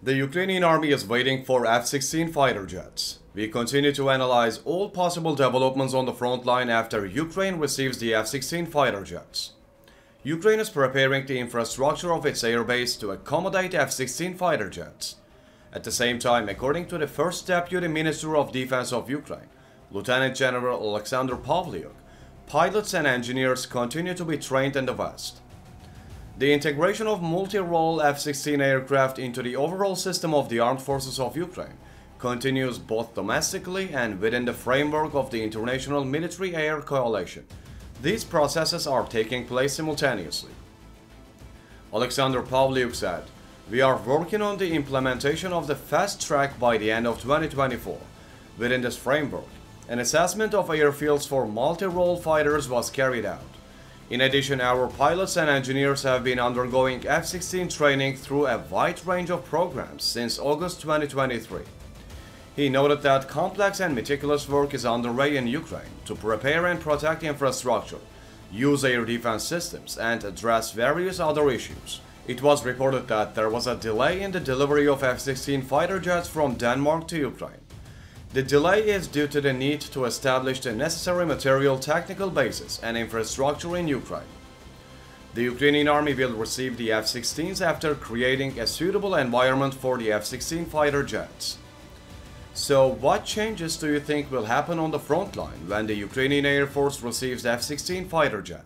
The Ukrainian army is waiting for F-16 fighter jets. We continue to analyze all possible developments on the front line after Ukraine receives the F-16 fighter jets. Ukraine is preparing the infrastructure of its airbase to accommodate F-16 fighter jets. At the same time, according to the first Deputy Minister of Defense of Ukraine, Lieutenant General Oleksandr Pavliuk, pilots and engineers continue to be trained in the West. The integration of multi-role F-16 aircraft into the overall system of the Armed Forces of Ukraine continues both domestically and within the framework of the International Military Air Coalition. These processes are taking place simultaneously. Oleksandr Pavliuk said, "We are working on the implementation of the Fast Track by the end of 2024. Within this framework, an assessment of airfields for multi-role fighters was carried out. In addition, our pilots and engineers have been undergoing F-16 training through a wide range of programs since August 2023. He noted that complex and meticulous work is underway in Ukraine to prepare and protect infrastructure, use air defense systems, and address various other issues. It was reported that there was a delay in the delivery of F-16 fighter jets from Denmark to Ukraine. The delay is due to the need to establish the necessary material technical basis and infrastructure in Ukraine. The Ukrainian army will receive the F-16s after creating a suitable environment for the F-16 fighter jets." So what changes do you think will happen on the front line when the Ukrainian Air Force receives F-16 fighter jets?